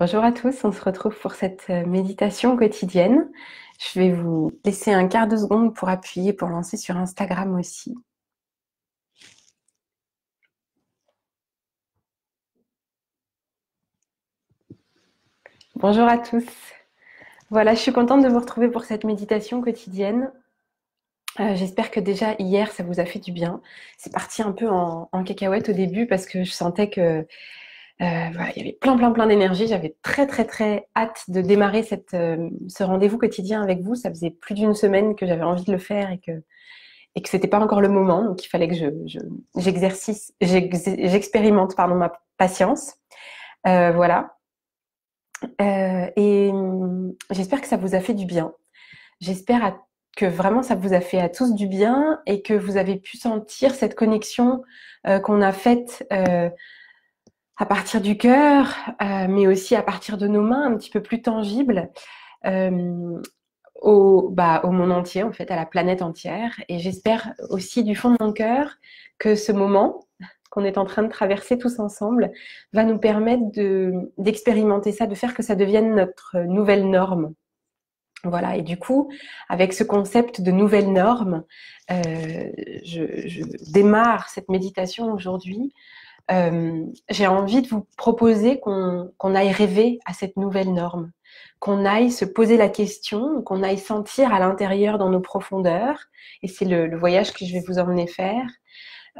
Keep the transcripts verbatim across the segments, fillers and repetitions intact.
Bonjour à tous, on se retrouve pour cette méditation quotidienne. Je vais vous laisser un quart de seconde pour appuyer, pour lancer sur Instagram aussi. Bonjour à tous. Voilà, je suis contente de vous retrouver pour cette méditation quotidienne. Euh, j'espère que déjà hier, ça vous a fait du bien. C'est parti un peu en, en cacahuète au début parce que je sentais que... Euh, voilà, il y avait plein plein plein d'énergie, j'avais très très très hâte de démarrer cette, euh, ce rendez-vous quotidien avec vous. Ça faisait plus d'une semaine que j'avais envie de le faire et que, et que ce n'était pas encore le moment, donc il fallait que je, je, j'exercice, j'expérimente pardon, ma patience. Euh, voilà. Euh, et j'espère que ça vous a fait du bien. J'espère que vraiment ça vous a fait à tous du bien et que vous avez pu sentir cette connexion euh, qu'on a faite euh, à partir du cœur, euh, mais aussi à partir de nos mains, un petit peu plus tangible, euh, au, bah, au monde entier, en fait, à la planète entière. Et j'espère aussi du fond de mon cœur que ce moment qu'on est en train de traverser tous ensemble va nous permettre de, d'expérimenter ça, de faire que ça devienne notre nouvelle norme. Voilà, et du coup, avec ce concept de nouvelle norme, euh, je, je démarre cette méditation aujourd'hui. Euh, j'ai envie de vous proposer qu'on qu'on aille rêver à cette nouvelle norme, qu'on aille se poser la question, qu'on aille sentir à l'intérieur dans nos profondeurs, et c'est le, le voyage que je vais vous emmener faire,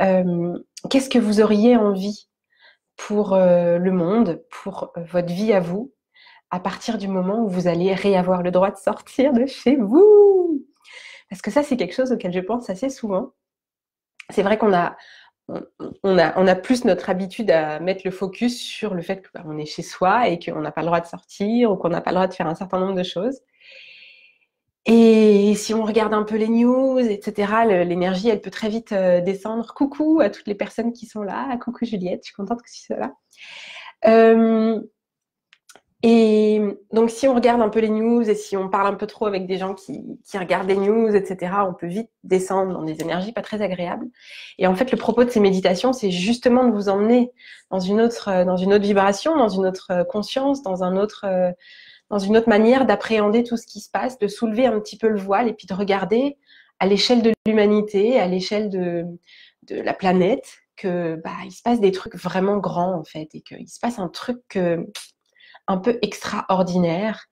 euh, qu'est-ce que vous auriez envie pour euh, le monde, pour euh, votre vie à vous, à partir du moment où vous allez réavoir le droit de sortir de chez vous. Parce que ça, c'est quelque chose auquel je pense assez souvent. C'est vrai qu'on a... On a, on a plus notre habitude à mettre le focus sur le fait qu'on est chez soi et qu'on n'a pas le droit de sortir ou qu'on n'a pas le droit de faire un certain nombre de choses. Et si on regarde un peu les news, et cetera, l'énergie, elle peut très vite descendre. Coucou à toutes les personnes qui sont là. Coucou Juliette, je suis contente que tu sois là. Euh, et donc, si on regarde un peu les news et si on parle un peu trop avec des gens qui, qui regardent des news, et cetera, on peut vite descendre dans des énergies pas très agréables. Et en fait, le propos de ces méditations, c'est justement de vous emmener dans une autre, dans une autre vibration, dans une autre conscience, dans un autre, dans une autre manière d'appréhender tout ce qui se passe, de soulever un petit peu le voile et puis de regarder à l'échelle de l'humanité, à l'échelle de, de la planète, que bah, il se passe des trucs vraiment grands en fait, et qu'il se passe un truc que... un peu extraordinaire.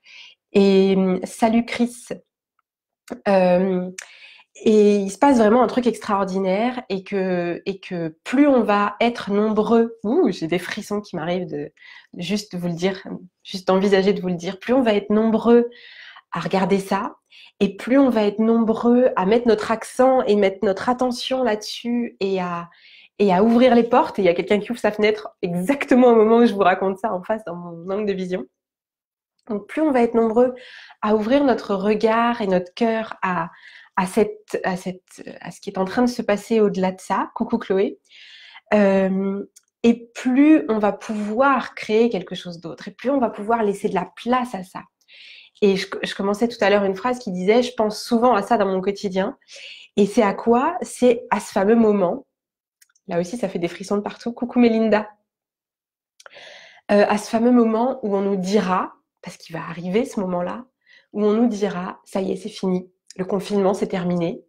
Et salut Chris. Euh, et il se passe vraiment un truc extraordinaire et que, et que plus on va être nombreux, ouh, j'ai des frissons qui m'arrivent de juste vous le dire, juste d'envisager de vous le dire, plus on va être nombreux à regarder ça et plus on va être nombreux à mettre notre accent et mettre notre attention là-dessus et à... et à ouvrir les portes, et il y a quelqu'un qui ouvre sa fenêtre exactement au moment où je vous raconte ça en face dans mon angle de vision. Donc plus on va être nombreux à ouvrir notre regard et notre cœur à, à, cette, à, cette, à ce qui est en train de se passer au-delà de ça, coucou Chloé, euh, et plus on va pouvoir créer quelque chose d'autre, et plus on va pouvoir laisser de la place à ça. Et je, je commençais tout à l'heure une phrase qui disait « je pense souvent à ça dans mon quotidien », et c'est à quoi? C'est à ce fameux moment. Là aussi, ça fait des frissons de partout. Coucou Mélinda. Euh, à ce fameux moment où on nous dira, parce qu'il va arriver ce moment-là, où on nous dira, ça y est, c'est fini. Le confinement, c'est terminé.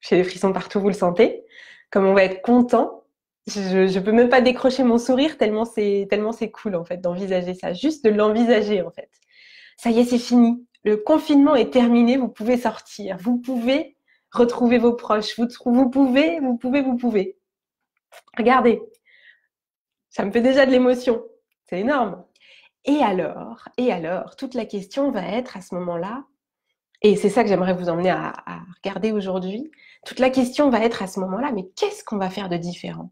J'ai des frissons de partout, vous le sentez. Comme on va être content, je ne peux même pas décrocher mon sourire tellement c'est tellement c'est cool, en fait, d'envisager ça. Juste de l'envisager, en fait. Ça y est, c'est fini. Le confinement est terminé, vous pouvez sortir. Vous pouvez retrouver vos proches. Vous, vous pouvez, vous pouvez, vous pouvez. Regardez, ça me fait déjà de l'émotion, c'est énorme. Et alors, et alors, toute la question va être à ce moment-là, et c'est ça que j'aimerais vous emmener à, à regarder aujourd'hui, toute la question va être à ce moment-là, mais qu'est-ce qu'on va faire de différent?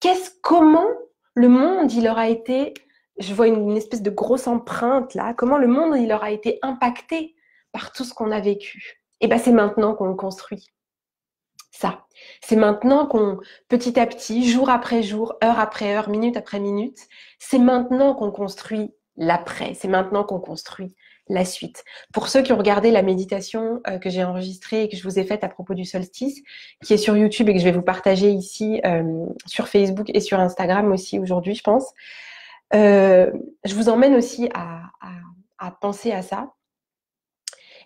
Qu'est-ce, comment le monde, il aura été, je vois une, une espèce de grosse empreinte là, comment le monde, il aura été impacté par tout ce qu'on a vécu? Et bien, c'est maintenant qu'on le construit. Ça, c'est maintenant qu'on, petit à petit, jour après jour, heure après heure, minute après minute, c'est maintenant qu'on construit l'après, c'est maintenant qu'on construit la suite. Pour ceux qui ont regardé la méditation euh, que j'ai enregistrée et que je vous ai faite à propos du solstice, qui est sur YouTube et que je vais vous partager ici, euh, sur Facebook et sur Instagram aussi aujourd'hui, je pense, Euh, je vous emmène aussi à, à, à penser à ça.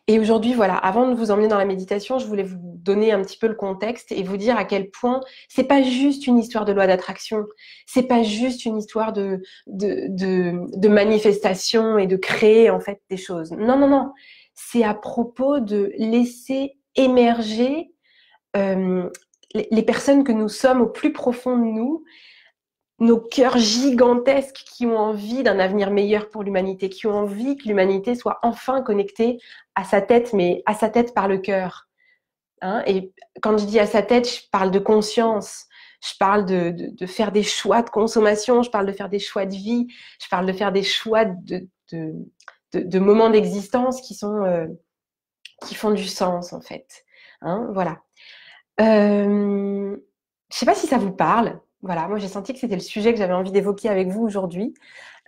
Et aujourd'hui, voilà, avant de vous emmener dans la méditation, je voulais vous donner un petit peu le contexte et vous dire à quel point c'est pas juste une histoire de loi d'attraction, c'est pas juste une histoire de, de, de, de manifestation et de créer en fait des choses. Non, non, non. C'est à propos de laisser émerger euh, les personnes que nous sommes au plus profond de nous, nos cœurs gigantesques qui ont envie d'un avenir meilleur pour l'humanité, qui ont envie que l'humanité soit enfin connectée à sa tête, mais à sa tête par le cœur. Hein? Et quand je dis à sa tête, je parle de conscience, je parle de, de, de faire des choix de consommation, je parle de faire des choix de vie, je parle de faire des choix de, de, de, de moments d'existence qui sont, euh, qui font du sens, en fait. Hein? Voilà. Euh, je sais pas si ça vous parle. Voilà, moi j'ai senti que c'était le sujet que j'avais envie d'évoquer avec vous aujourd'hui.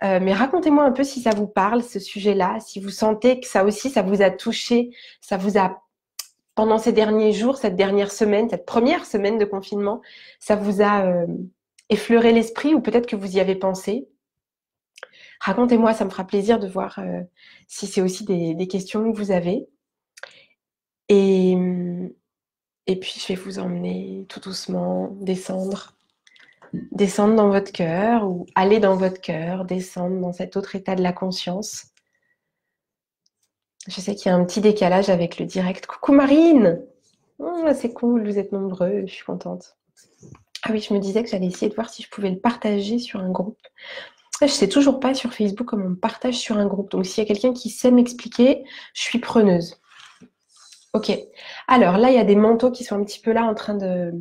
Euh, mais racontez-moi un peu si ça vous parle, ce sujet-là, si vous sentez que ça aussi, ça vous a touché, ça vous a, pendant ces derniers jours, cette dernière semaine, cette première semaine de confinement, ça vous a euh, effleuré l'esprit ou peut-être que vous y avez pensé. Racontez-moi, ça me fera plaisir de voir euh, si c'est aussi des, des questions que vous avez. Et, et puis, je vais vous emmener tout doucement, descendre. Descendre dans votre cœur ou aller dans votre cœur, descendre dans cet autre état de la conscience. Je sais qu'il y a un petit décalage avec le direct. Coucou Marine, oh, c'est cool, vous êtes nombreux, je suis contente. Ah oui, je me disais que j'allais essayer de voir si je pouvais le partager sur un groupe. Je ne sais toujours pas sur Facebook comment on partage sur un groupe. Donc, s'il y a quelqu'un qui sait m'expliquer, je suis preneuse. Ok. Alors là, il y a des manteaux qui sont un petit peu là en train de...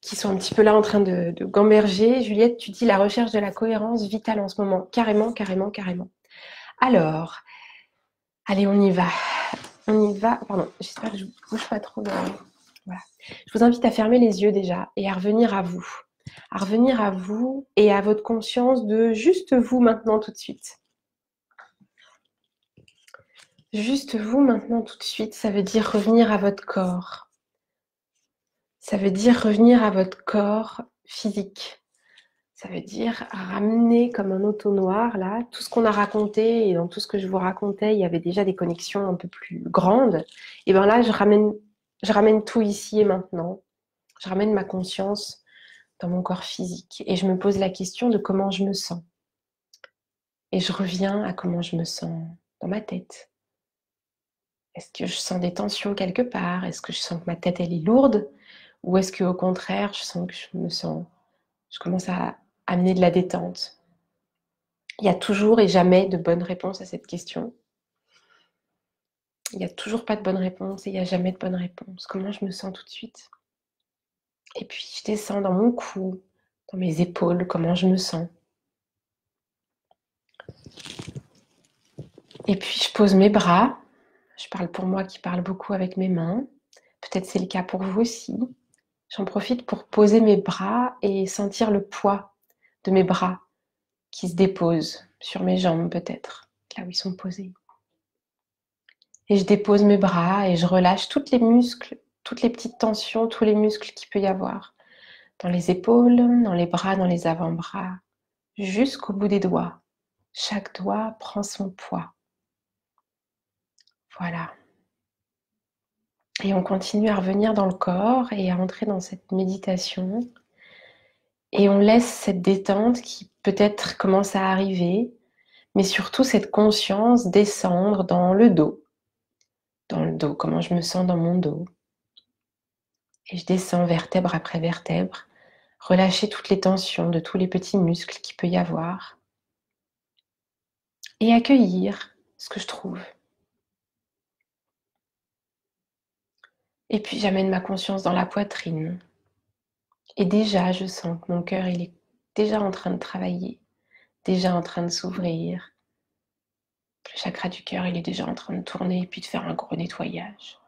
qui sont un petit peu là en train de, de gamberger. Juliette, tu dis la recherche de la cohérence vitale en ce moment. Carrément, carrément, carrément. Alors, allez, on y va. On y va. Pardon, j'espère que je ne bouge pas trop. Dans... Voilà. Je vous invite à fermer les yeux déjà et à revenir à vous. À revenir à vous et à votre conscience de juste vous maintenant tout de suite. Juste vous maintenant tout de suite, ça veut dire revenir à votre corps. Ça veut dire revenir à votre corps physique. Ça veut dire ramener comme un entonnoir, là, tout ce qu'on a raconté, et dans tout ce que je vous racontais, il y avait déjà des connexions un peu plus grandes. Et bien là, je ramène, je ramène tout ici et maintenant. Je ramène ma conscience dans mon corps physique. Et je me pose la question de comment je me sens. Et je reviens à comment je me sens dans ma tête. Est-ce que je sens des tensions quelque part? Est-ce que je sens que ma tête, elle est lourde? Ou est-ce qu'au contraire, je sens que je me sens, je commence à amener de la détente? Il y a toujours et jamais de bonne réponse à cette question. Il n'y a toujours pas de bonne réponse et il n'y a jamais de bonne réponse. Comment je me sens tout de suite? Et puis, je descends dans mon cou, dans mes épaules, comment je me sens? Et puis, je pose mes bras. Je parle pour moi qui parle beaucoup avec mes mains. Peut-être c'est le cas pour vous aussi. J'en profite pour poser mes bras et sentir le poids de mes bras qui se déposent sur mes jambes peut-être, là où ils sont posés. Et je dépose mes bras et je relâche toutes les muscles, toutes les petites tensions, tous les muscles qu'il peut y avoir dans les épaules, dans les bras, dans les avant-bras, jusqu'au bout des doigts. Chaque doigt prend son poids. Voilà. Et on continue à revenir dans le corps et à entrer dans cette méditation. Et on laisse cette détente qui peut-être commence à arriver, mais surtout cette conscience descendre dans le dos. Dans le dos, comment je me sens dans mon dos. Et je descends vertèbre après vertèbre, relâcher toutes les tensions de tous les petits muscles qu'il peut y avoir. Et accueillir ce que je trouve. Et puis, j'amène ma conscience dans la poitrine. Et déjà, je sens que mon cœur, il est déjà en train de travailler, déjà en train de s'ouvrir. Le chakra du cœur, il est déjà en train de tourner et puis de faire un gros nettoyage.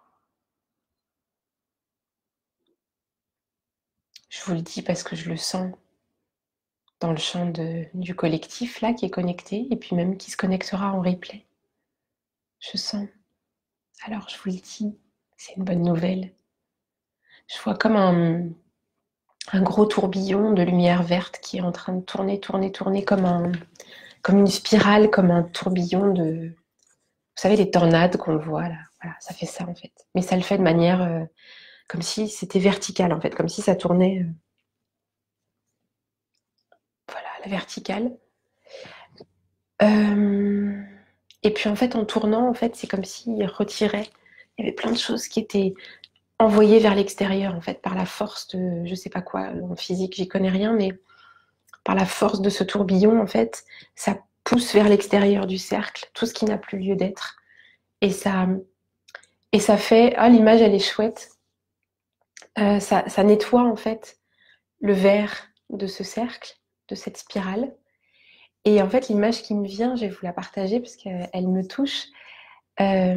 Je vous le dis parce que je le sens dans le champ de, du collectif, là, qui est connecté et puis même qui se connectera en replay. Je sens. Alors, je vous le dis. C'est une bonne nouvelle. Je vois comme un, un gros tourbillon de lumière verte qui est en train de tourner, tourner, tourner comme, un, comme une spirale, comme un tourbillon de... Vous savez, les tornades qu'on voit là, voilà, ça fait ça en fait. Mais ça le fait de manière... Euh, comme si c'était vertical en fait, comme si ça tournait... Euh, voilà, la verticale. Euh, et puis en fait, en tournant, en fait, c'est comme s'il retirait. Il y avait plein de choses qui étaient... envoyé vers l'extérieur en fait par la force de je sais pas quoi, en physique j'y connais rien, mais par la force de ce tourbillon en fait ça pousse vers l'extérieur du cercle tout ce qui n'a plus lieu d'être, et ça et ça fait, ah l'image elle est chouette, euh, ça, ça nettoie en fait le vert de ce cercle, de cette spirale. Et en fait l'image qui me vient, je vais vous la partager parce qu'elle me touche. Euh,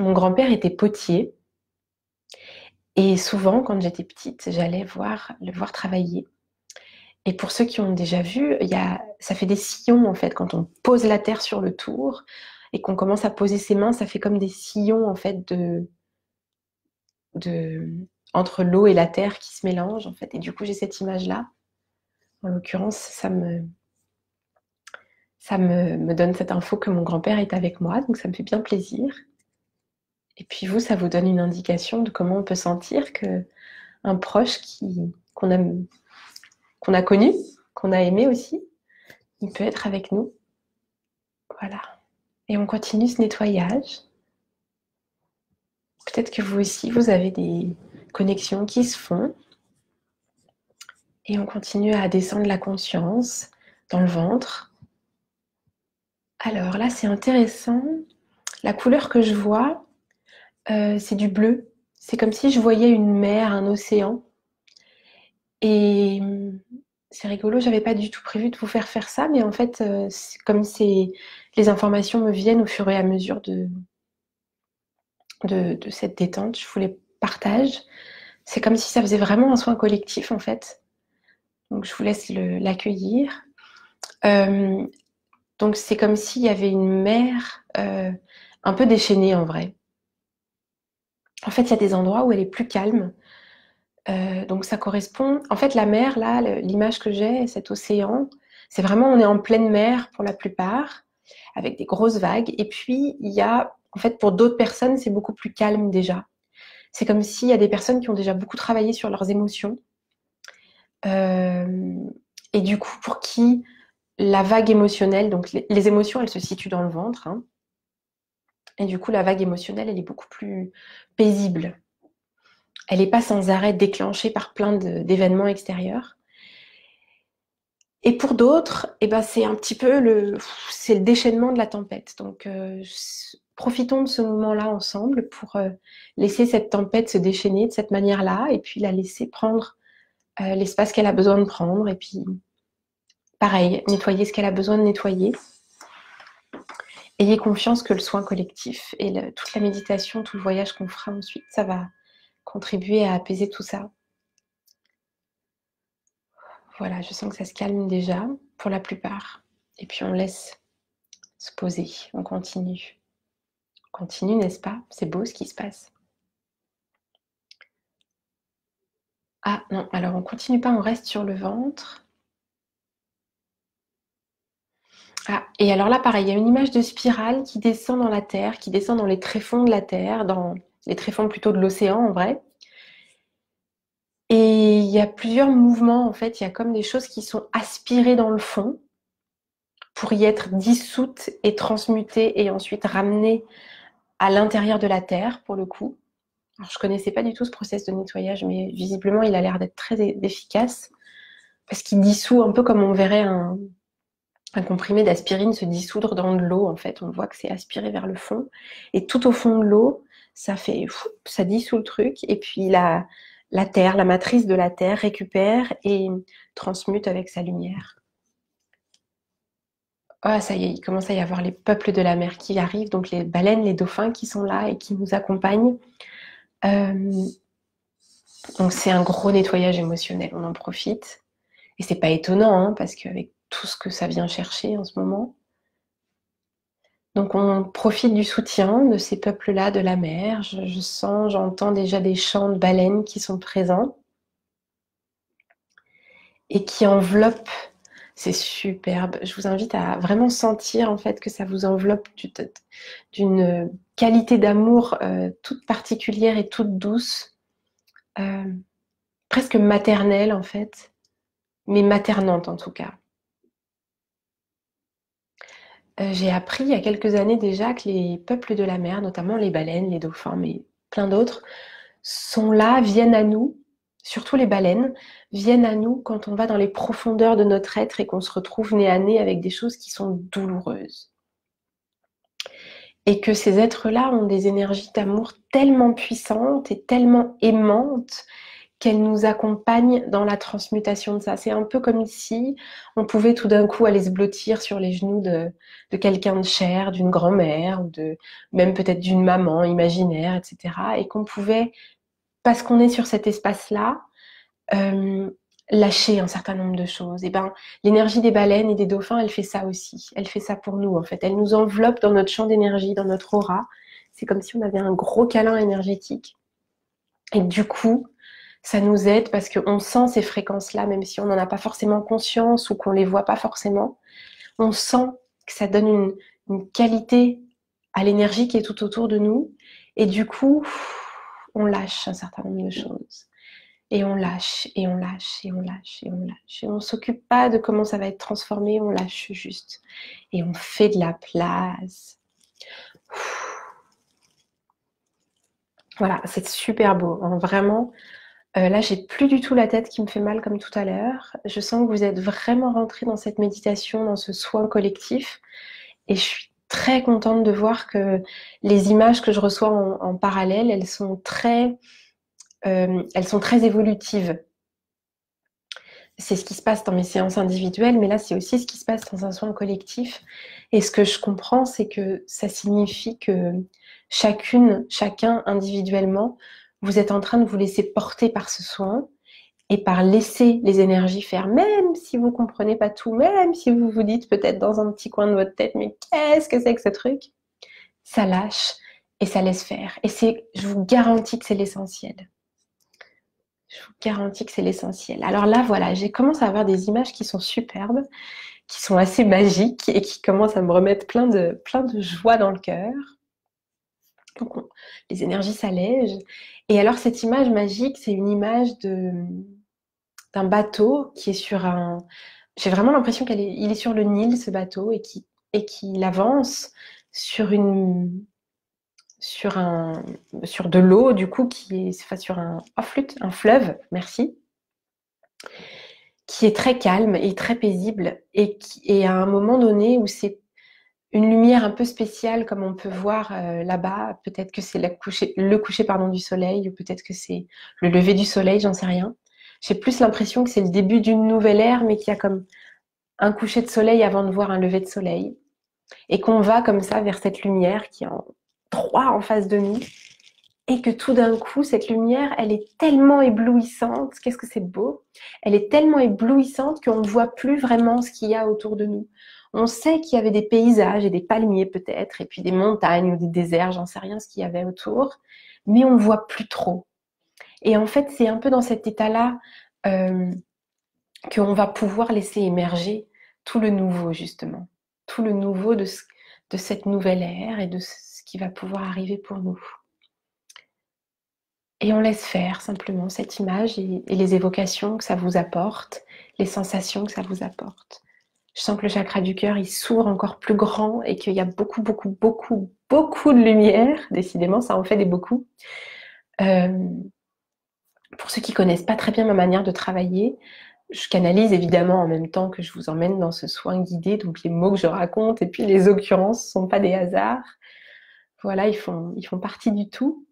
mon grand-père était potier. Et souvent, quand j'étais petite, j'allais voir, le voir travailler. Et pour ceux qui ont déjà vu, il y a, ça fait des sillons en fait. Quand on pose la terre sur le tour et qu'on commence à poser ses mains, ça fait comme des sillons en fait de, de, entre l'eau et la terre qui se mélangent en fait. Et du coup, j'ai cette image-là. En l'occurrence, ça me, ça me, me donne cette info que mon grand-père est avec moi, donc ça me fait bien plaisir. Et puis vous, ça vous donne une indication de comment on peut sentir qu'un proche qui, qu'on a, qu'on a connu, qu'on a aimé aussi, il peut être avec nous. Voilà. Et on continue ce nettoyage. Peut-être que vous aussi, vous avez des connexions qui se font. Et on continue à descendre la conscience dans le ventre. Alors là, c'est intéressant. La couleur que je vois... Euh, c'est du bleu. C'est comme si je voyais une mer, un océan. Et c'est rigolo, j'avais pas du tout prévu de vous faire faire ça, mais en fait, euh, comme c'est les informations me viennent au fur et à mesure de, de, de cette détente, je vous les partage. C'est comme si ça faisait vraiment un soin collectif, en fait. Donc, je vous laisse l'accueillir. Euh, donc, c'est comme s'il y avait une mer euh, un peu déchaînée, en vrai. En fait, il y a des endroits où elle est plus calme. Euh, donc, ça correspond... En fait, la mer, là, l'image que j'ai, cet océan, c'est vraiment, on est en pleine mer pour la plupart, avec des grosses vagues. Et puis, il y a... En fait, pour d'autres personnes, c'est beaucoup plus calme déjà. C'est comme s'il y a des personnes qui ont déjà beaucoup travaillé sur leurs émotions. Euh, et du coup, pour qui la vague émotionnelle... Donc, les, les émotions, elles se situent dans le ventre, hein. Et du coup, la vague émotionnelle, elle est beaucoup plus paisible. Elle n'est pas sans arrêt déclenchée par plein d'événements extérieurs. Et pour d'autres, eh ben, c'est un petit peu le, c'est le déchaînement de la tempête. Donc, euh, profitons de ce moment-là ensemble pour euh, laisser cette tempête se déchaîner de cette manière-là et puis la laisser prendre euh, l'espace qu'elle a besoin de prendre. Et puis, pareil, nettoyer ce qu'elle a besoin de nettoyer. Ayez confiance que le soin collectif et le, toute la méditation, tout le voyage qu'on fera ensuite, ça va contribuer à apaiser tout ça. Voilà, je sens que ça se calme déjà, pour la plupart. Et puis on laisse se poser, on continue. On continue, n'est-ce pas? C'est beau ce qui se passe. Ah non, alors on continue pas, on reste sur le ventre. Ah, et alors là, pareil, il y a une image de spirale qui descend dans la terre, qui descend dans les tréfonds de la terre, dans les tréfonds plutôt de l'océan en vrai. Et il y a plusieurs mouvements en fait, il y a comme des choses qui sont aspirées dans le fond pour y être dissoutes et transmutées et ensuite ramenées à l'intérieur de la terre pour le coup. Alors je ne connaissais pas du tout ce process de nettoyage, mais visiblement il a l'air d'être très efficace parce qu'il dissout un peu comme on verrait un... un comprimé d'aspirine se dissoudre dans de l'eau, en fait, on voit que c'est aspiré vers le fond, et tout au fond de l'eau, ça fait, ça dissout le truc, et puis la, la terre, la matrice de la terre récupère et transmute avec sa lumière. Ah, ça y est, il commence à y avoir les peuples de la mer qui arrivent, donc les baleines, les dauphins qui sont là et qui nous accompagnent. Euh, donc c'est un gros nettoyage émotionnel, on en profite, et c'est pas étonnant, hein, parce qu'avec tout ce que ça vient chercher en ce moment. Donc on profite du soutien de ces peuples-là, de la mer. Je, je sens, j'entends déjà des chants de baleines qui sont présents. et qui enveloppe. C'est superbe. Je vous invite à vraiment sentir en fait que ça vous enveloppe d'une qualité d'amour euh, toute particulière et toute douce, euh, presque maternelle en fait, mais maternante en tout cas. Euh, j'ai appris il y a quelques années déjà que les peuples de la mer, notamment les baleines, les dauphins, mais plein d'autres, sont là, viennent à nous. Surtout les baleines, viennent à nous quand on va dans les profondeurs de notre être et qu'on se retrouve nez à nez avec des choses qui sont douloureuses. Et que ces êtres-là ont des énergies d'amour tellement puissantes et tellement aimantes qu'elles nous accompagnent dans la transmutation de ça. C'est un peu comme si on pouvait tout d'un coup aller se blottir sur les genoux de, de quelqu'un de cher, d'une grand-mère, ou de même peut-être d'une maman imaginaire, et cetera. Et qu'on pouvait... parce qu'on est sur cet espace-là, euh, lâcher un certain nombre de choses. Et ben, l'énergie des baleines et des dauphins, elle fait ça aussi. Elle fait ça pour nous, en fait. Elle nous enveloppe dans notre champ d'énergie, dans notre aura. C'est comme si on avait un gros câlin énergétique. Et du coup, ça nous aide parce qu'on sent ces fréquences-là, même si on n'en a pas forcément conscience ou qu'on ne les voit pas forcément. On sent que ça donne une, une qualité à l'énergie qui est tout autour de nous. Et du coup... on lâche un certain nombre de choses. Et on lâche, et on lâche, et on lâche, et on lâche. Et on ne s'occupe pas de comment ça va être transformé, on lâche juste. Et on fait de la place. Ouh. Voilà, c'est super beau. Hein, vraiment, euh, là, j'ai plus du tout la tête qui me fait mal comme tout à l'heure. Je sens que vous êtes vraiment rentrés dans cette méditation, dans ce soin collectif. Et je suis très contente de voir que les images que je reçois en, en parallèle, elles sont très, euh, elles sont très évolutives. C'est ce qui se passe dans mes séances individuelles, mais là, c'est aussi ce qui se passe dans un soin collectif. Et ce que je comprends, c'est que ça signifie que chacune, chacun individuellement, vous êtes en train de vous laisser porter par ce soin et par laisser les énergies faire, même si vous ne comprenez pas tout, même si vous vous dites peut-être dans un petit coin de votre tête, mais qu'est-ce que c'est que ce truc? Ça lâche et ça laisse faire. Et c'est, je vous garantis que c'est l'essentiel. Je vous garantis que c'est l'essentiel. Alors là, voilà, j'ai commencé à avoir des images qui sont superbes, qui sont assez magiques et qui commencent à me remettre plein de, plein de joie dans le cœur. Donc, on, les énergies s'allègent. Et alors, cette image magique, c'est une image de... d'un bateau qui est sur un... J'ai vraiment l'impression qu'il est... Il est sur le Nil, ce bateau, et qu'il et qu'il avance sur, une... sur, un... sur de l'eau, du coup, qui est enfin, sur un... Oh, flûte, un fleuve, merci, qui est très calme et très paisible, et, qui... et à un moment donné où c'est une lumière un peu spéciale, comme on peut voir euh, là-bas, peut-être que c'est la coucher... le coucher pardon, du soleil, ou peut-être que c'est le lever du soleil, j'en sais rien. J'ai plus l'impression que c'est le début d'une nouvelle ère, mais qu'il y a comme un coucher de soleil avant de voir un lever de soleil. Et qu'on va comme ça vers cette lumière qui est en droit en face de nous. Et que tout d'un coup, cette lumière, elle est tellement éblouissante. Qu'est-ce que c'est beau! Elle est tellement éblouissante qu'on ne voit plus vraiment ce qu'il y a autour de nous. On sait qu'il y avait des paysages et des palmiers peut-être, et puis des montagnes ou des déserts, j'en sais rien ce qu'il y avait autour. Mais on ne voit plus trop. Et en fait, c'est un peu dans cet état-là euh, qu'on va pouvoir laisser émerger tout le nouveau, justement. Tout le nouveau de, ce, de cette nouvelle ère et de ce qui va pouvoir arriver pour nous. Et on laisse faire simplement cette image et, et les évocations que ça vous apporte, les sensations que ça vous apporte. Je sens que le chakra du cœur, il s'ouvre encore plus grand et qu'il y a beaucoup, beaucoup, beaucoup, beaucoup de lumière. Décidément, ça en fait des beaucoup. Euh, Pour ceux qui ne connaissent pas très bien ma manière de travailler, je canalise évidemment en même temps que je vous emmène dans ce soin guidé, donc les mots que je raconte et puis les occurrences ne sont pas des hasards. Voilà, ils font, ils font partie du tout,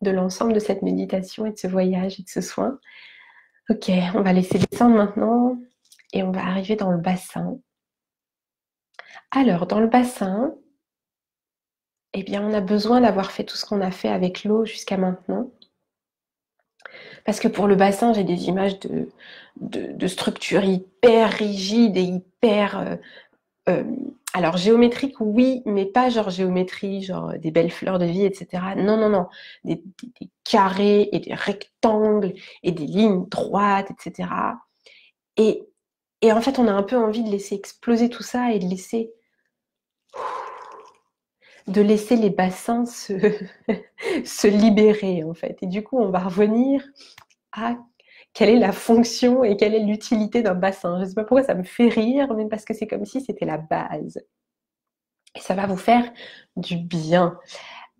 de l'ensemble de cette méditation et de ce voyage et de ce soin. Ok, on va laisser descendre maintenant et on va arriver dans le bassin. Alors, dans le bassin, eh bien, on a besoin d'avoir fait tout ce qu'on a fait avec l'eau jusqu'à maintenant. Parce que pour le bassin, j'ai des images de, de, de structures hyper rigides et hyper... Euh, euh, alors, géométriques, oui, mais pas genre géométrie, genre des belles fleurs de vie, et cetera. Non, non, non. Des, des, des carrés et des rectangles et des lignes droites, et cetera. Et, et en fait, on a un peu envie de laisser exploser tout ça et de laisser, de laisser les bassins se, se libérer, en fait. Et du coup, on va revenir à quelle est la fonction et quelle est l'utilité d'un bassin. Je ne sais pas pourquoi ça me fait rire, mais parce que c'est comme si c'était la base. Et ça va vous faire du bien.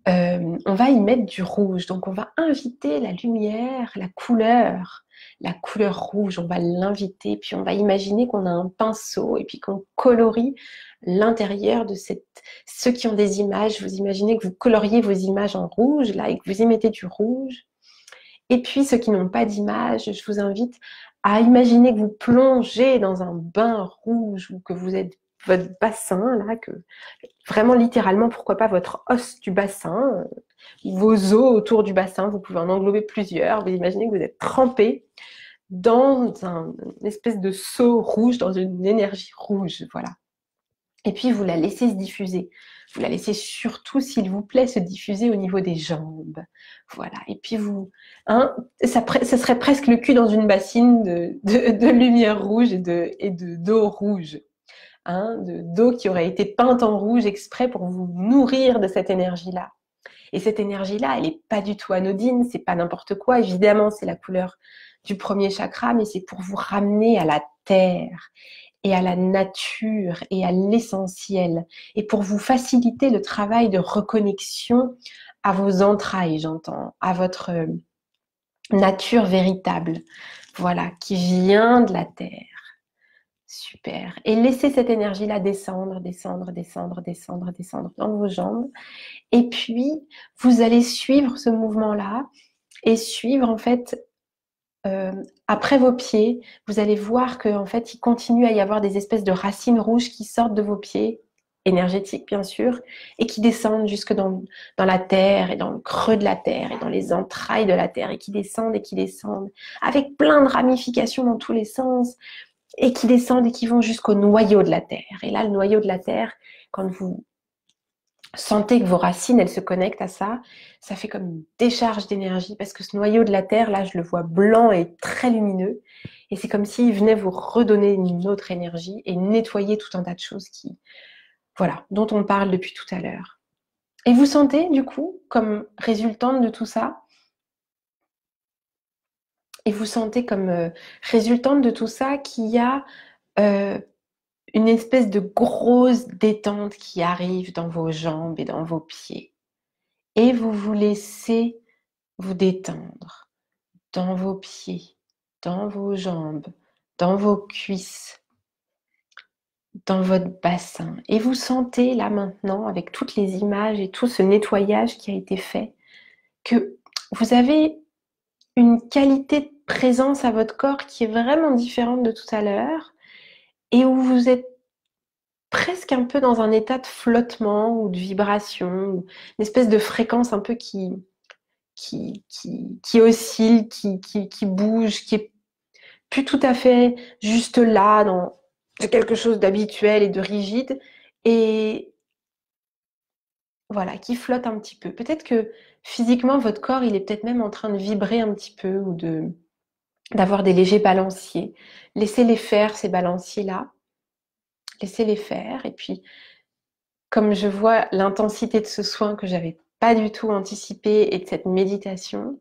Euh, on va y mettre du rouge, donc on va inviter la lumière, la couleur, la couleur rouge, on va l'inviter, puis on va imaginer qu'on a un pinceau et puis qu'on colorie l'intérieur de cette... Ceux qui ont des images, vous imaginez que vous coloriez vos images en rouge, là, et que vous y mettez du rouge. Et puis, ceux qui n'ont pas d'image, je vous invite à imaginer que vous plongez dans un bain rouge ou que vous êtes votre bassin, là, que vraiment littéralement, pourquoi pas votre os du bassin, vos os autour du bassin, vous pouvez en englober plusieurs, vous imaginez que vous êtes trempé dans un, une espèce de seau rouge, dans une énergie rouge, voilà. Et puis vous la laissez se diffuser, vous la laissez surtout, s'il vous plaît, se diffuser au niveau des jambes, voilà. Et puis vous, hein, ça, ça serait presque le cul dans une bassine de, de, de lumière rouge et de, et de d'eau rouge. Hein, de, d'eau qui aurait été peinte en rouge exprès pour vous nourrir de cette énergie-là. Et cette énergie-là, elle n'est pas du tout anodine, c'est pas n'importe quoi, évidemment, c'est la couleur du premier chakra, mais c'est pour vous ramener à la terre et à la nature et à l'essentiel, et pour vous faciliter le travail de reconnexion à vos entrailles, j'entends, à votre nature véritable, voilà, qui vient de la terre. Super. Et laissez cette énergie-là descendre, descendre, descendre, descendre, descendre dans vos jambes. Et puis, vous allez suivre ce mouvement-là et suivre, en fait, euh, après vos pieds, vous allez voir qu'en fait, il continue à y avoir des espèces de racines rouges qui sortent de vos pieds, énergétiques bien sûr, et qui descendent jusque dans, dans la terre et dans le creux de la terre et dans les entrailles de la terre et qui descendent et qui descendent avec plein de ramifications dans tous les sens. Et qui descendent et qui vont jusqu'au noyau de la terre. Et là, le noyau de la terre, quand vous sentez que vos racines, elles se connectent à ça, ça fait comme une décharge d'énergie, parce que ce noyau de la terre, là, je le vois blanc et très lumineux, et c'est comme s'il venait vous redonner une autre énergie et nettoyer tout un tas de choses qui, voilà, dont on parle depuis tout à l'heure. Et vous sentez, du coup, comme résultante de tout ça, Et vous sentez comme euh, résultante de tout ça qu'il y a euh, une espèce de grosse détente qui arrive dans vos jambes et dans vos pieds. Et vous vous laissez vous détendre dans vos pieds, dans vos jambes, dans vos cuisses, dans votre bassin. Et vous sentez là maintenant, avec toutes les images et tout ce nettoyage qui a été fait, que vous avez une qualité de présence à votre corps qui est vraiment différente de tout à l'heure et où vous êtes presque un peu dans un état de flottement ou de vibration, ou une espèce de fréquence un peu qui, qui, qui, qui oscille, qui, qui, qui bouge, qui est plus tout à fait juste là, dans quelque chose d'habituel et de rigide, et voilà, qui flotte un petit peu. Peut-être que physiquement, votre corps, il est peut-être même en train de vibrer un petit peu ou de d'avoir des légers balanciers. Laissez-les faire, ces balanciers-là. Laissez-les faire. Et puis, comme je vois l'intensité de ce soin que je n'avais pas du tout anticipé et de cette méditation,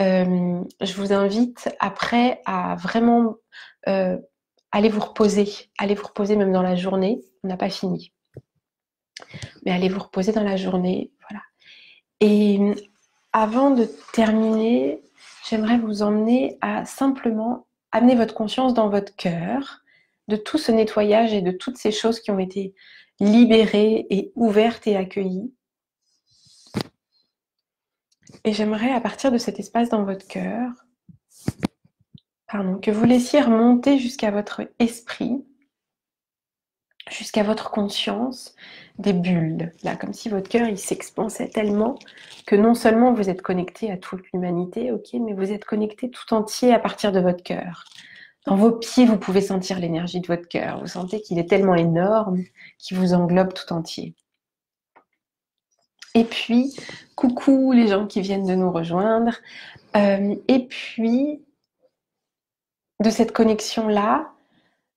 euh, je vous invite après à vraiment euh, aller vous reposer. Allez vous reposer même dans la journée. On n'a pas fini. Mais allez vous reposer dans la journée. Voilà. Et avant de terminer, j'aimerais vous emmener à simplement amener votre conscience dans votre cœur, de tout ce nettoyage et de toutes ces choses qui ont été libérées et ouvertes et accueillies. Et j'aimerais, à partir de cet espace dans votre cœur, pardon, que vous laissiez remonter jusqu'à votre esprit, jusqu'à votre conscience, des bulles, là, comme si votre cœur, il s'expansait tellement que non seulement vous êtes connecté à toute l'humanité, ok, mais vous êtes connecté tout entier à partir de votre cœur. Dans vos pieds, vous pouvez sentir l'énergie de votre cœur. Vous sentez qu'il est tellement énorme qu'il vous englobe tout entier. Et puis, coucou les gens qui viennent de nous rejoindre. Euh, et puis, de cette connexion-là,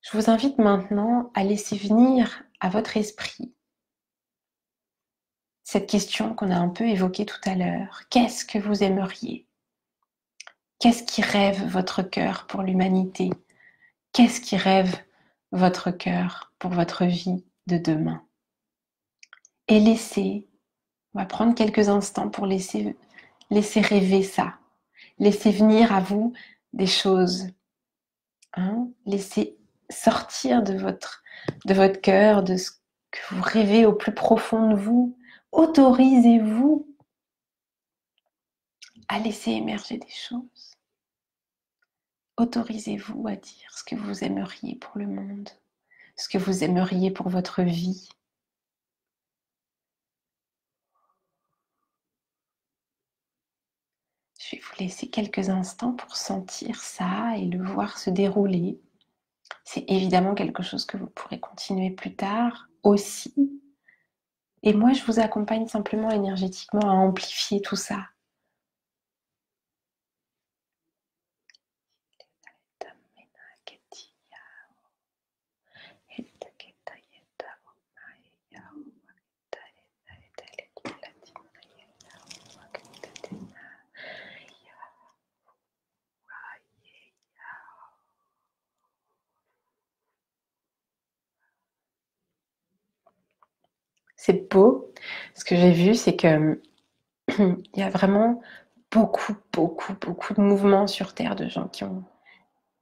je vous invite maintenant à laisser venir à votre esprit cette question qu'on a un peu évoquée tout à l'heure. Qu'est-ce que vous aimeriez ? Qu'est-ce qui rêve votre cœur pour l'humanité ? Qu'est-ce qui rêve votre cœur pour votre vie de demain ? Et laissez, on va prendre quelques instants pour laisser, laisser rêver ça. Laissez venir à vous des choses. Hein ? Laissez sortir de votre, de votre cœur, de ce que vous rêvez au plus profond de vous. Autorisez-vous à laisser émerger des choses. Autorisez-vous à dire ce que vous aimeriez pour le monde, ce que vous aimeriez pour votre vie. Je vais vous laisser quelques instants pour sentir ça et le voir se dérouler. C'est évidemment quelque chose que vous pourrez continuer plus tard aussi. Et moi, je vous accompagne simplement énergétiquement à amplifier tout ça. C'est beau. Ce que j'ai vu, c'est que il y a vraiment beaucoup, beaucoup, beaucoup de mouvements sur Terre de gens qui ont,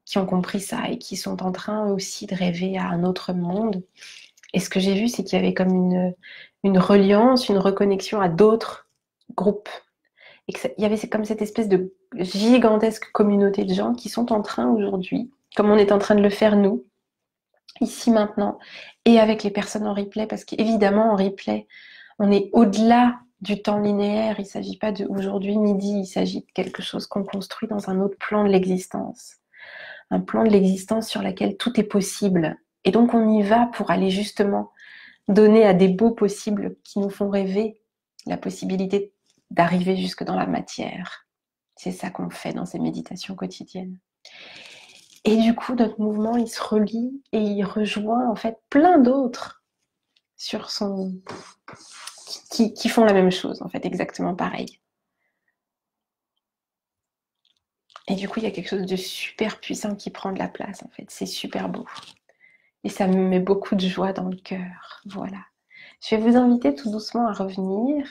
qui ont compris ça et qui sont en train aussi de rêver à un autre monde. Et ce que j'ai vu, c'est qu'il y avait comme une, une reliance, une reconnexion à d'autres groupes. Et que ça, il y avait comme cette espèce de gigantesque communauté de gens qui sont en train aujourd'hui, comme on est en train de le faire nous, ici maintenant, et avec les personnes en replay, parce qu'évidemment en replay, on est au-delà du temps linéaire, il ne s'agit pas de aujourd'hui midi, il s'agit de quelque chose qu'on construit dans un autre plan de l'existence, un plan de l'existence sur lequel tout est possible, et donc on y va pour aller justement donner à des beaux possibles qui nous font rêver la possibilité d'arriver jusque dans la matière. C'est ça qu'on fait dans ces méditations quotidiennes. Et du coup, notre mouvement, il se relie et il rejoint en fait plein d'autres sur son qui, qui font la même chose, en fait, exactement pareil. Et du coup, il y a quelque chose de super puissant qui prend de la place, en fait. C'est super beau. Et ça me met beaucoup de joie dans le cœur. Voilà. Je vais vous inviter tout doucement à revenir.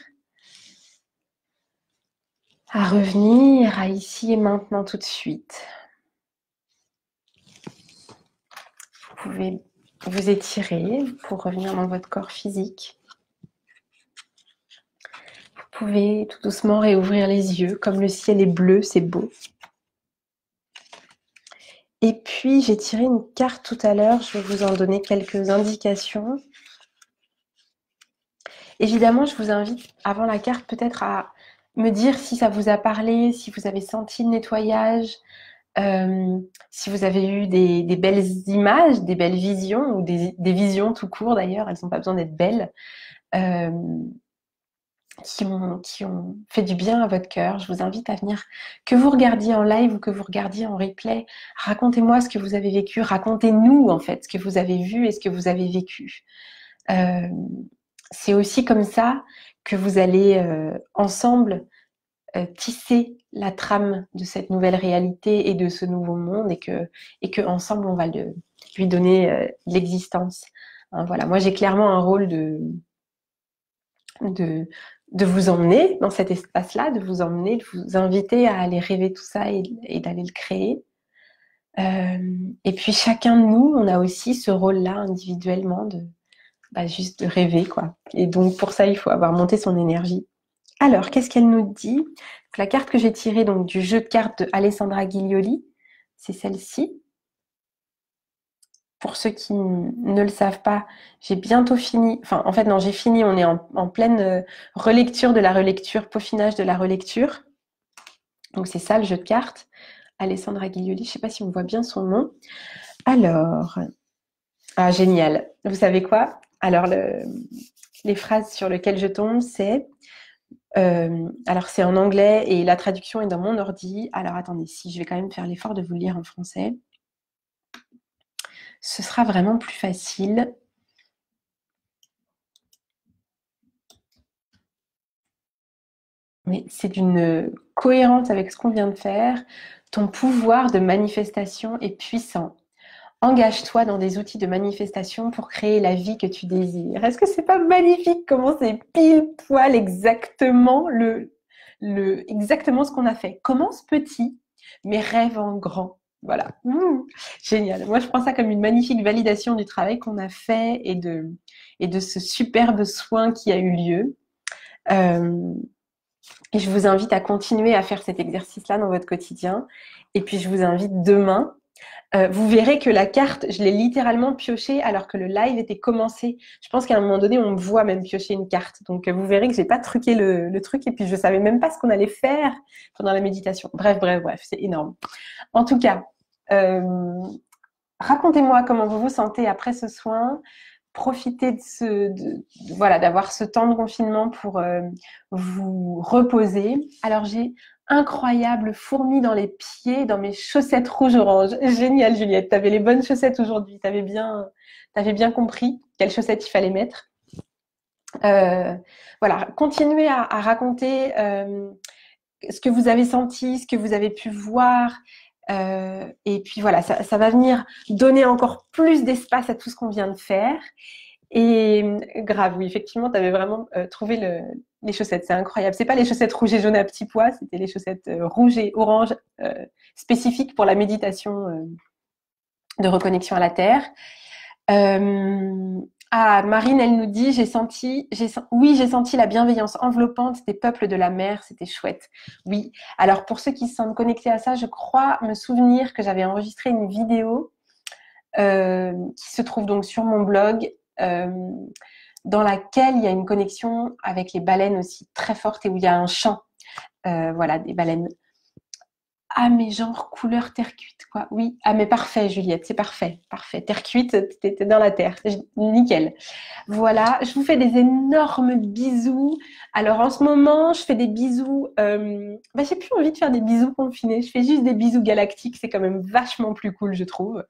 À revenir à ici et maintenant tout de suite. Vous pouvez vous étirer pour revenir dans votre corps physique. Vous pouvez tout doucement réouvrir les yeux. Comme le ciel est bleu, c'est beau. Et puis, j'ai tiré une carte tout à l'heure. Je vais vous en donner quelques indications. Évidemment, je vous invite, avant la carte, peut-être à me dire si ça vous a parlé, si vous avez senti le nettoyage, Euh, si vous avez eu des, des belles images, des belles visions, ou des, des visions tout court d'ailleurs, elles n'ont pas besoin d'être belles, euh, qui, ont, qui ont fait du bien à votre cœur, je vous invite à venir, que vous regardiez en live ou que vous regardiez en replay, racontez-moi ce que vous avez vécu, racontez-nous en fait ce que vous avez vu et ce que vous avez vécu. Euh, c'est aussi comme ça que vous allez euh, ensemble tisser la trame de cette nouvelle réalité et de ce nouveau monde et que, et que ensemble on va le, lui donner euh, l'existence. Hein, voilà. Moi j'ai clairement un rôle de, de, de vous emmener dans cet espace-là, de vous emmener, de vous inviter à aller rêver tout ça et, et d'aller le créer. Euh, et puis chacun de nous, on a aussi ce rôle-là individuellement de bah, juste de rêver, quoi. Et donc pour ça, il faut avoir monté son énergie. Alors, qu'est-ce qu'elle nous dit? Donc, la carte que j'ai tirée donc, du jeu de cartes de Alessandra Gilioli, c'est celle-ci. Pour ceux qui ne le savent pas, j'ai bientôt fini. Enfin, en fait, non, j'ai fini. On est en, en pleine euh, relecture de la relecture, peaufinage de la relecture. Donc, c'est ça le jeu de cartes. Alessandra Gilioli, je ne sais pas si on voit bien son nom. Alors, ah, génial. Vous savez quoi? Alors, le, les phrases sur lesquelles je tombe, c'est... Euh, alors c'est en anglais et la traduction est dans mon ordi. Alors attendez, si je vais quand même faire l'effort de vous lire en français. ce sera vraiment plus facile. Mais c'est d'une cohérence avec ce qu'on vient de faire. Ton pouvoir de manifestation est puissant. Engage-toi dans des outils de manifestation pour créer la vie que tu désires. Est-ce que c'est pas magnifique comment c'est pile poil exactement le, le exactement ce qu'on a fait. Commence petit, mais rêve en grand. Voilà, mmh, génial. Moi, je prends ça comme une magnifique validation du travail qu'on a fait et de, et de ce superbe soin qui a eu lieu. Euh, Et je vous invite à continuer à faire cet exercice-là dans votre quotidien. Et puis, je vous invite demain. Euh, vous verrez que la carte, je l'ai littéralement piochée alors que le live était commencé. Je pense qu'à un moment donné, on me voit même piocher une carte. Donc, vous verrez que je n'ai pas truqué le, le truc. Et puis, je ne savais même pas ce qu'on allait faire pendant la méditation. Bref, bref, bref, c'est énorme. En tout cas, euh, racontez-moi comment vous vous sentez après ce soin. Profitez de ce, de, de, voilà, d'avoir ce temps de confinement pour euh, vous reposer. Alors, j'ai incroyable fourmis dans les pieds, dans mes chaussettes rouge-orange. Génial, Juliette, tu avais les bonnes chaussettes aujourd'hui. Tu avais bien, t'avais bien compris quelles chaussettes il fallait mettre. Euh, voilà, continuez à, à raconter euh, ce que vous avez senti, ce que vous avez pu voir. Euh, et puis voilà, ça, ça va venir donner encore plus d'espace à tout ce qu'on vient de faire. Et grave, oui, effectivement, tu avais vraiment euh, trouvé le, les chaussettes, c'est incroyable. C'est pas les chaussettes rouges et jaunes à petits pois, c'était les chaussettes euh, rouges et oranges euh, spécifiques pour la méditation euh, de reconnexion à la terre. Euh, ah, Marine, elle nous dit, j'ai senti, j'ai, oui, j'ai senti la bienveillance enveloppante des peuples de la mer, c'était chouette. Oui, alors pour ceux qui se sentent connectés à ça, je crois me souvenir que j'avais enregistré une vidéo euh, qui se trouve donc sur mon blog, euh, dans laquelle il y a une connexion avec les baleines aussi très forte et où il y a un chant, euh, voilà, des baleines. Ah, mais genre couleur terre cuite, quoi. Oui, ah, mais parfait, Juliette, c'est parfait, parfait. Terre cuite, t'étais dans la terre, nickel. Voilà, je vous fais des énormes bisous. Alors, en ce moment, je fais des bisous... Euh... Bah, j'ai plus envie de faire des bisous confinés, je fais juste des bisous galactiques, c'est quand même vachement plus cool, je trouve.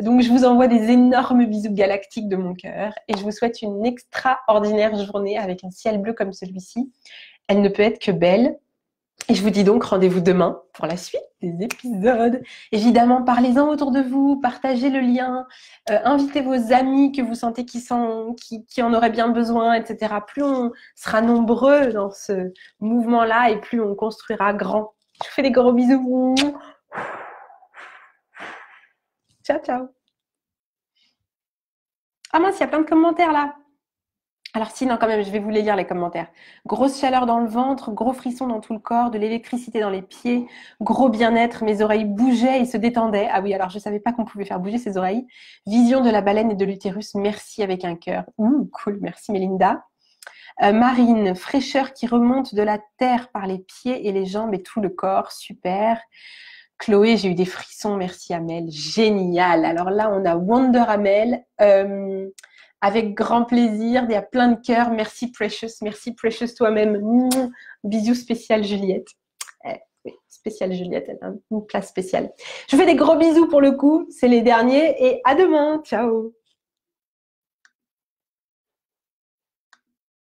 Donc, je vous envoie des énormes bisous galactiques de mon cœur et je vous souhaite une extraordinaire journée avec un ciel bleu comme celui-ci. Elle ne peut être que belle. Et je vous dis donc rendez-vous demain pour la suite des épisodes. Évidemment, parlez-en autour de vous, partagez le lien, euh, invitez vos amis que vous sentez qui, sont, qui, qui en auraient bien besoin, et cetera. Plus on sera nombreux dans ce mouvement-là et plus on construira grand. Je vous fais des gros bisous. Ciao, ciao. Ah mince, il y a plein de commentaires là. Alors sinon, quand même, je vais vous les lire, les commentaires. Grosse chaleur dans le ventre, gros frisson dans tout le corps, de l'électricité dans les pieds, gros bien-être, mes oreilles bougeaient et se détendaient. Ah oui, alors je ne savais pas qu'on pouvait faire bouger ses oreilles. Vision de la baleine et de l'utérus, merci avec un cœur. Ouh, cool, merci Mélinda. Euh, Marine, fraîcheur qui remonte de la terre par les pieds et les jambes et tout le corps, super. Chloé, j'ai eu des frissons, merci Amel, génial. Alors là, on a Wonder Amel. Euh... Avec grand plaisir, il y a plein de cœurs. Merci Precious, merci Precious toi-même. Bisous spécial Juliette. Eh, oui, spécial Juliette, elle a une place spéciale. Je vous fais des gros bisous pour le coup, c'est les derniers et à demain. Ciao.